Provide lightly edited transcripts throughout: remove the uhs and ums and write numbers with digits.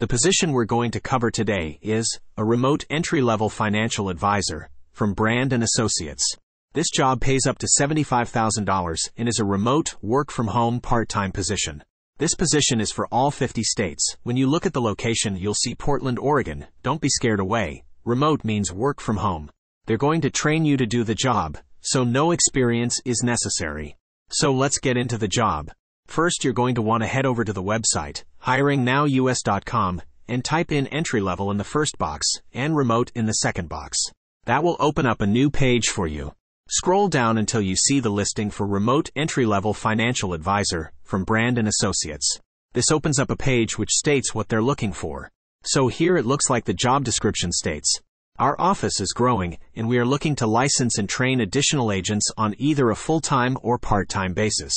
The position we're going to cover today is a remote entry-level financial advisor from Brand & Associates. This job pays up to $75,000 and is a remote, work-from-home part-time position. This position is for all 50 states. When you look at the location, you'll see Portland, Oregon. Don't be scared away. Remote means work from home. They're going to train you to do the job, so no experience is necessary. So let's get into the job. First, you're going to want to head over to the website, HiringNowUS.com, and type in entry-level in the first box and remote in the second box. That will open up a new page for you. Scroll down until you see the listing for Remote Entry-Level Financial Advisor from Brand & Associates. This opens up a page which states what they're looking for. So here it looks like the job description states, "Our office is growing, and we are looking to license and train additional agents on either a full-time or part-time basis.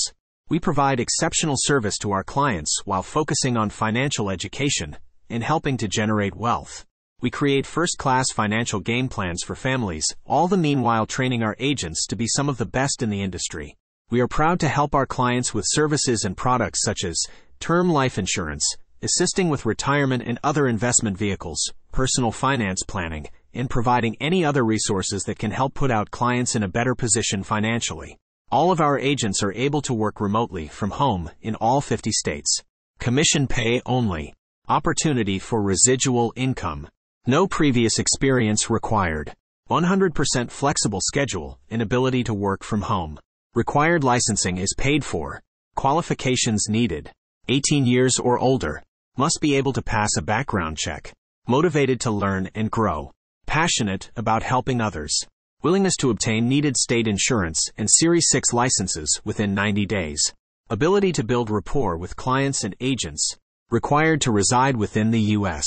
We provide exceptional service to our clients while focusing on financial education and helping to generate wealth. We create first-class financial game plans for families, all the meanwhile training our agents to be some of the best in the industry. We are proud to help our clients with services and products such as term life insurance, assisting with retirement and other investment vehicles, personal finance planning, and providing any other resources that can help put out clients in a better position financially. All of our agents are able to work remotely from home in all 50 states. Commission pay only. Opportunity for residual income. No previous experience required. 100% flexible schedule and ability to work from home. Required licensing is paid for. Qualifications needed. 18 years or older. Must be able to pass a background check. Motivated to learn and grow. Passionate about helping others. Willingness to obtain needed state insurance and Series 6 licenses within 90 days. Ability to build rapport with clients and agents. Required to reside within the U.S.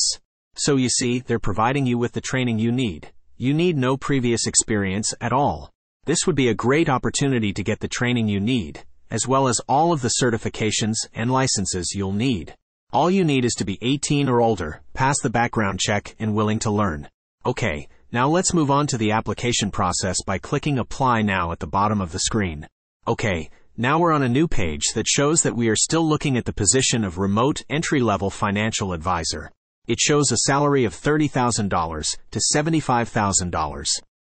So you see, they're providing you with the training you need. You need no previous experience at all. This would be a great opportunity to get the training you need, as well as all of the certifications and licenses you'll need. All you need is to be 18 or older, pass the background check, and willing to learn. Okay, now let's move on to the application process by clicking Apply Now at the bottom of the screen. Okay, now we're on a new page that shows that we are still looking at the position of Remote Entry-Level Financial Advisor. It shows a salary of $30,000 to $75,000.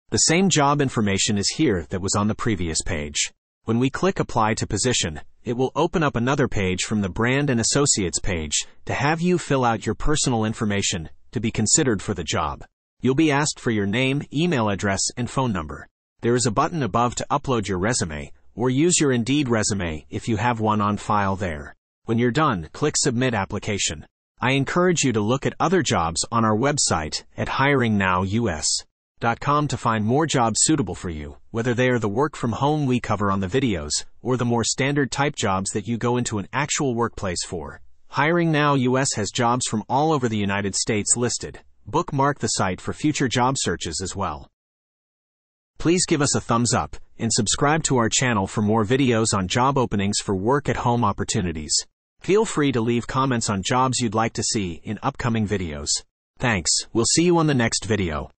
The same job information is here that was on the previous page. When we click Apply to Position, it will open up another page from the Brand & Associates page to have you fill out your personal information to be considered for the job. You'll be asked for your name, email address, and phone number. There is a button above to upload your resume or use your Indeed resume if you have one on file there. When you're done, click Submit Application. I encourage you to look at other jobs on our website at HiringNowUS.com to find more jobs suitable for you, whether they are the work from home we cover on the videos or the more standard type jobs that you go into an actual workplace for. HiringNowUS has jobs from all over the United States listed. Bookmark the site for future job searches as well. Please give us a thumbs up and subscribe to our channel for more videos on job openings for work-at-home opportunities. Feel free to leave comments on jobs you'd like to see in upcoming videos. Thanks, we'll see you on the next video.